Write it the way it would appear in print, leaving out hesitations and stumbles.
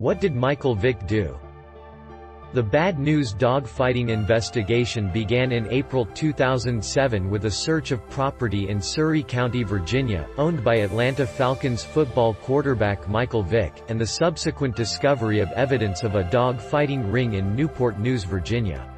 What did Michael Vick do? The Bad Newz dogfighting investigation began in April 2007 with a search of property in Surry County, Virginia, owned by Atlanta Falcons football quarterback Michael Vick, and the subsequent discovery of evidence of a dog fighting ring in Newport News, Virginia.